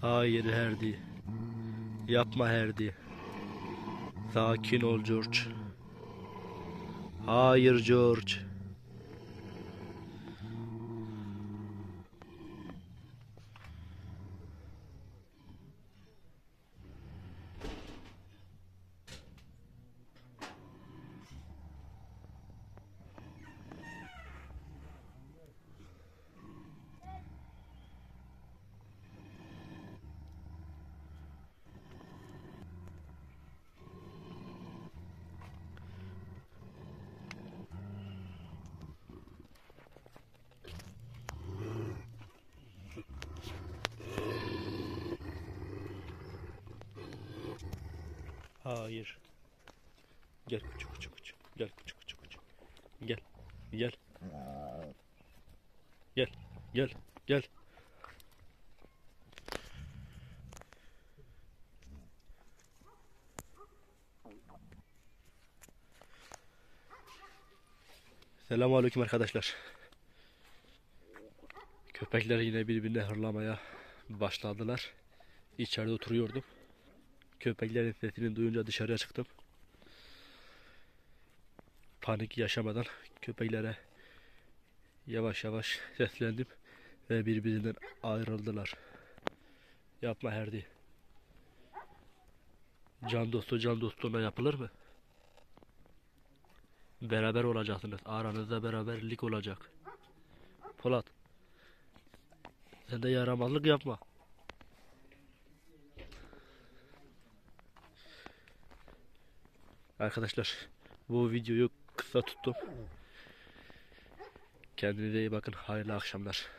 Hayır Herdi. Yapma Herdi. Sakin ol George. Hayır George. Hayır. Gel küçük küçük küçük. Gel küçük küçük küçük. Gel. Gel. Gel. Gel. Gel. Selamünaleyküm arkadaşlar. Köpekler yine birbirine hırlamaya başladılar. İçeride oturuyordum. Köpeklerin sesini duyunca dışarıya çıktım. Panik yaşamadan köpeklere yavaş yavaş seslendim ve birbirinden ayrıldılar. Yapma Herdi. Can dostu can dostuna yapılır mı? Beraber olacaksınız. Aranızda beraberlik olacak. Polat, sen de yaramazlık yapma. Arkadaşlar, bu videoyu kısa tuttum. Kendinize iyi bakın. Hayırlı akşamlar.